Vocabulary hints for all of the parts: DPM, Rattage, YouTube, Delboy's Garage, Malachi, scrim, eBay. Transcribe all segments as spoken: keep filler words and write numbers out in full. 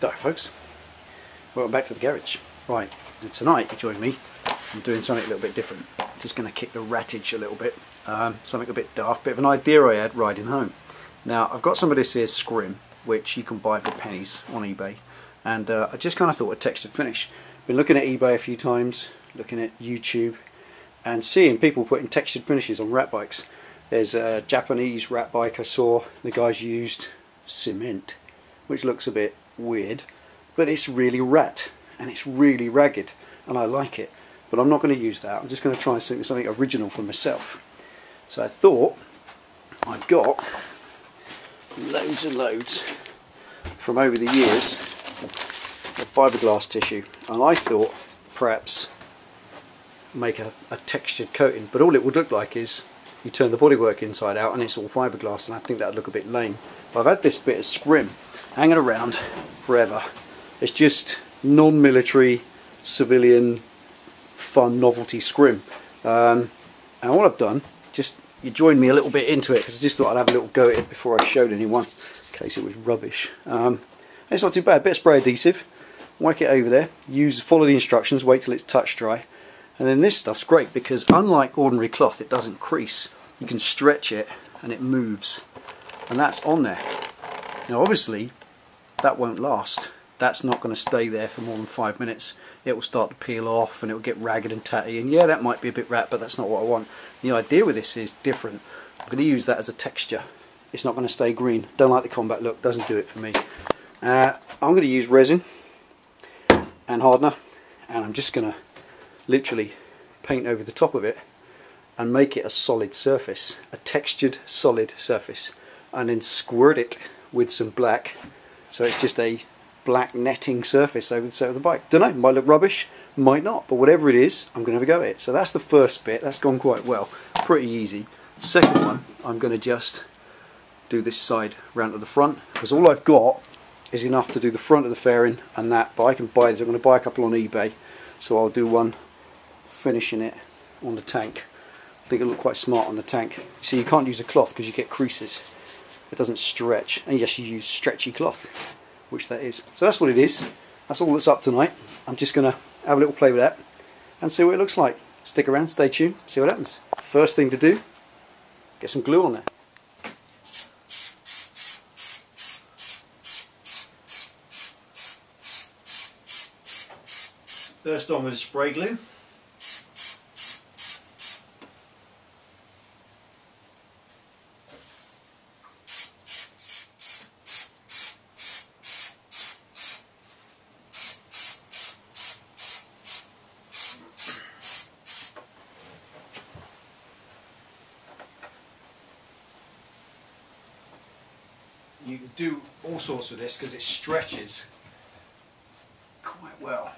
Hello folks, welcome back to the garage. Right, and tonight you join me, I'm doing something a little bit different. I'm just going to kick the rattage a little bit, um, something a bit daft, bit of an idea I had riding home. Now I've got some of this here scrim, which you can buy for pennies on eBay, and uh, I just kind of thought a textured finish. Been looking at eBay a few times, looking at YouTube, and seeing people putting textured finishes on rat bikes. There's a Japanese rat bike I saw, the guys used cement, which looks a bit weird, but it's really rat and it's really ragged and I like it, but I'm not going to use that. I'm just going to try and think of something original for myself. So I thought, I've got loads and loads from over the years of fiberglass tissue, and I thought perhaps make a, a textured coating, but all it would look like is you turn the bodywork inside out and it's all fiberglass, and I think that would look a bit lame. But I've had this bit of scrim hanging around forever. It's just non-military, civilian, fun, novelty scrim. Um, and what I've done, just you joined me a little bit into it because I just thought I'd have a little go at it before I showed anyone, in case it was rubbish. Um, it's not too bad. A bit of spray adhesive, whack it over there. Use follow the instructions. Wait till it's touch dry, and then this stuff's great because unlike ordinary cloth, it doesn't crease. You can stretch it and it moves, and that's on there. Now, obviously, that won't last. That's not going to stay there for more than five minutes. It will start to peel off and it will get ragged and tatty, and yeah, that might be a bit rat, but that's not what I want. The idea with this is different. I'm going to use that as a texture. It's not going to stay green. Don't like the combat look, doesn't do it for me. Uh, I'm going to use resin and hardener, and I'm just going to literally paint over the top of it and make it a solid surface, a textured solid surface, and then squirt it with some black, so it's just a black netting surface over the side of the bike. Don't know, might look rubbish, might not, but whatever it is, I'm going to have a go at it. So that's the first bit, that's gone quite well, pretty easy. Second one, I'm going to just do this side round to the front, because all I've got is enough to do the front of the fairing and that, but I can buy this. I'm going to buy a couple on eBay, so I'll do one finishing it on the tank. I think it'll look quite smart on the tank. So you can't use a cloth because you get creases. It doesn't stretch, and you just use stretchy cloth, which that is. So that's what it is. That's all that's up tonight. I'm just going to have a little play with that and see what it looks like. Stick around, stay tuned, see what happens. First thing to do, get some glue on there. First on with spray glue. You can do all sorts with this because it stretches quite well.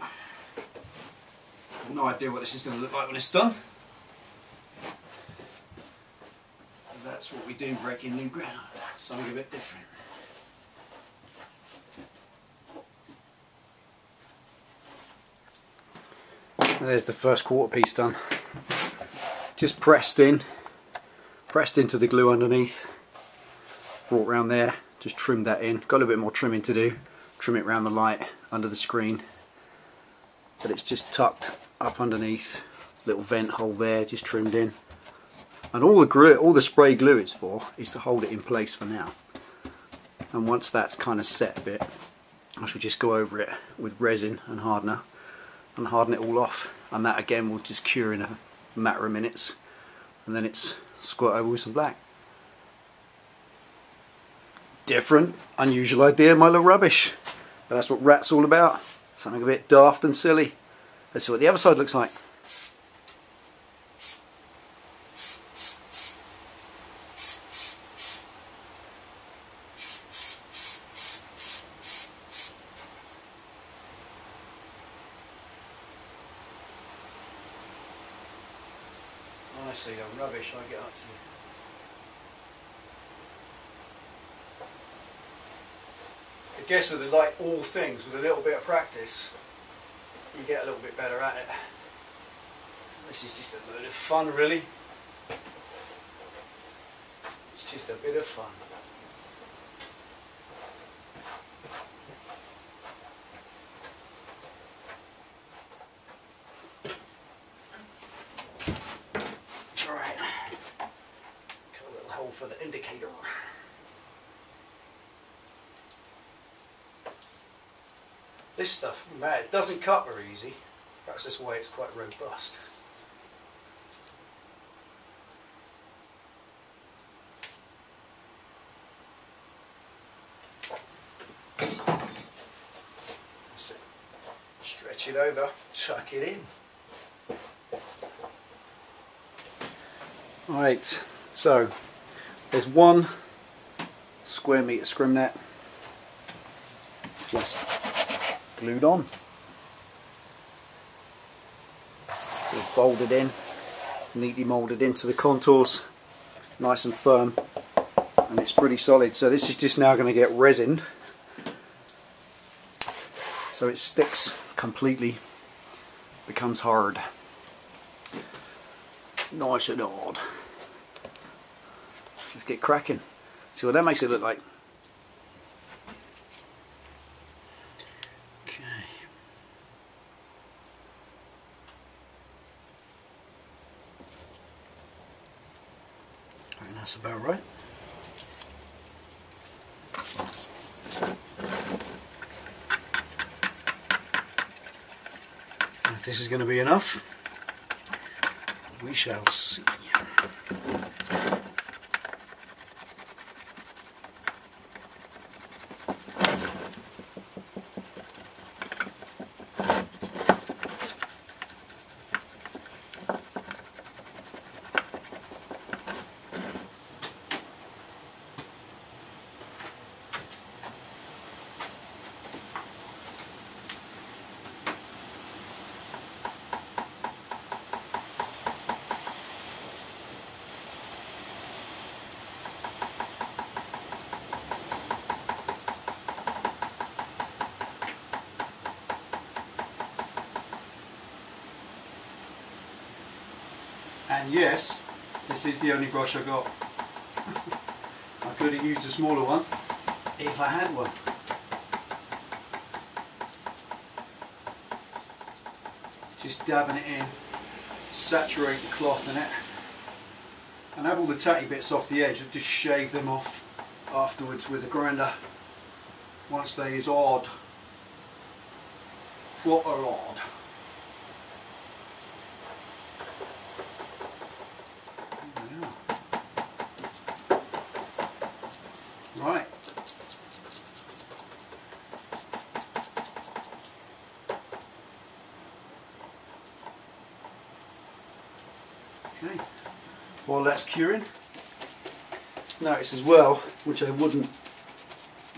I've no idea what this is going to look like when it's done. And that's what we do, breaking new ground. Something a bit different. And there's the first quarter piece done. Just pressed in. Pressed into the glue underneath, brought round there, just trimmed that in. Got a little bit more trimming to do, trim it round the light, under the screen, but it's just tucked up underneath, little vent hole there, just trimmed in. And all the glue, all the spray glue it's for, is to hold it in place for now. And once that's kind of set a bit, I shall just go over it with resin and hardener, and harden it all off. And that again will just cure in a matter of minutes, and then it's squirt over with some black. Different, unusual idea, might look rubbish, but that's what rat's all about. Something a bit daft and silly. Let's see what the other side looks like. Honestly, I'm rubbish, I get up to you. I guess with the, like all things, with a little bit of practice, you get a little bit better at it. This is just a load of fun, really. It's just a bit of fun. for the indicator. This stuff, man, it doesn't cut very easy. Perhaps that's why it's quite robust. That's it. Stretch it over, tuck it in. Alright, so there's one square metre scrim net just glued on. Sort of folded in, neatly moulded into the contours, nice and firm, and it's pretty solid. So this is just now going to get resined, so it sticks completely, becomes hard. Nice and hard. Let's get cracking. See what that makes it look like. Okay. I think that's about right. And if this is going to be enough, we shall see. And yes, this is the only brush I got. I could have used a smaller one if I had one. Just dabbing it in, saturate the cloth in it, and have all the tatty bits off the edge. Just shave them off afterwards with a grinder. Once they is odd, proper odd. Right. Okay. While that's curing, notice as well, which I wouldn't,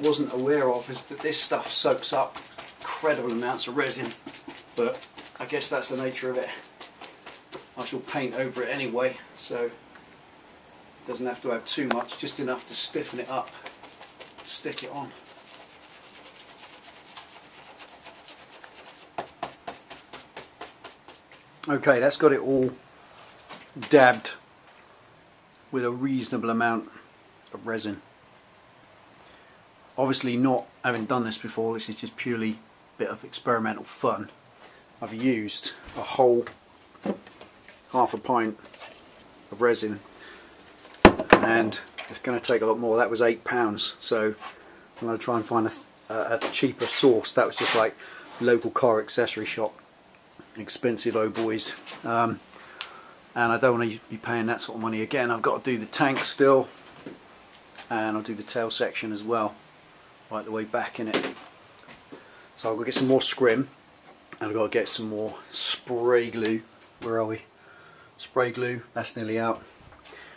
wasn't aware of, is that this stuff soaks up incredible amounts of resin. But I guess that's the nature of it. I shall paint over it anyway, so it doesn't have to have too much, just enough to stiffen it up. Stick it on. Okay, that's got it all dabbed with a reasonable amount of resin. Obviously, not having done this before, this is just purely a bit of experimental fun. I've used a whole half a pint of resin, and it's going to take a lot more. That was eight pounds, so I'm going to try and find a, a cheaper source. That was just like local car accessory shop, expensive old boys, um, and I don't want to be paying that sort of money again. I've got to do the tank still, and I'll do the tail section as well, right the way back in it. So I'll go get some more scrim, and I've got to get some more spray glue. Where are we? Spray glue, that's nearly out.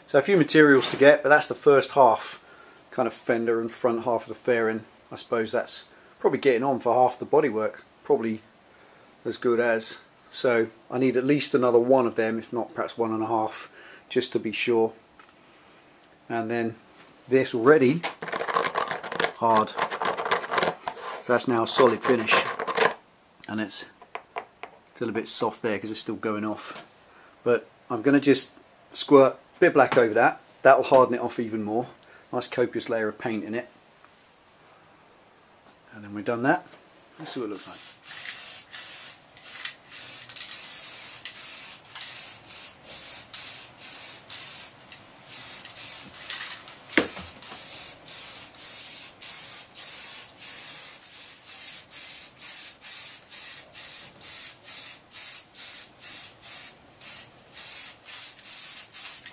So a few materials to get, but that's the first half, kind of fender and front half of the fairing. I suppose that's probably getting on for half the bodywork, probably as good as. So I need at least another one of them, if not perhaps one and a half, just to be sure. And then this already hard, so that's now a solid finish, and it's still a bit soft there because it's still going off. But I'm going to just squirt bit of black over that. That'll harden it off even more. Nice copious layer of paint in it. And then we've done that. Let's see what it looks like.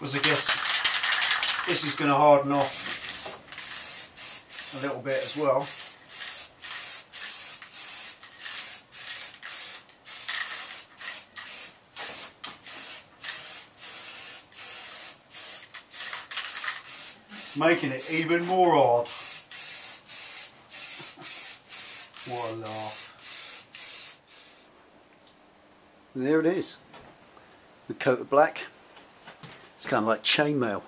was, I guess, this is going to harden off a little bit as well. Making it even more odd. What a laugh. There it is. The coat of black. It's kind of like chainmail.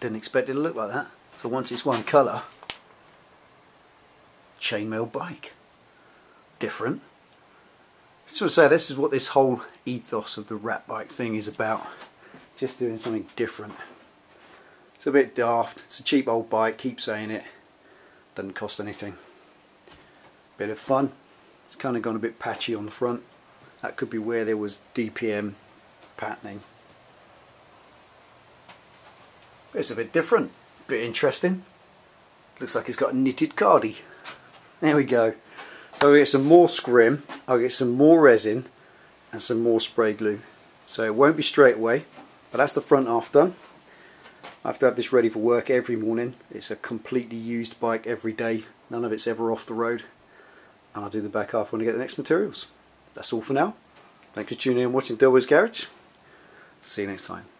Didn't expect it to look like that. So once it's one colour, chainmail bike. Different. So I say this is what this whole ethos of the rat bike thing is about. Just doing something different. It's a bit daft, it's a cheap old bike, keep saying it, doesn't cost anything. Bit of fun, it's kind of gone a bit patchy on the front, that could be where there was D P M patterning. But it's a bit different, a bit interesting, looks like it's got a knitted cardi. There we go, so I'll get some more scrim, I'll get some more resin and some more spray glue. So it won't be straight away, but that's the front half done. I have to have this ready for work every morning. It's a completely used bike every day. None of it's ever off the road. And I'll do the back half when I get the next materials. That's all for now. Thanks for tuning in and watching Delboy's Garage. See you next time.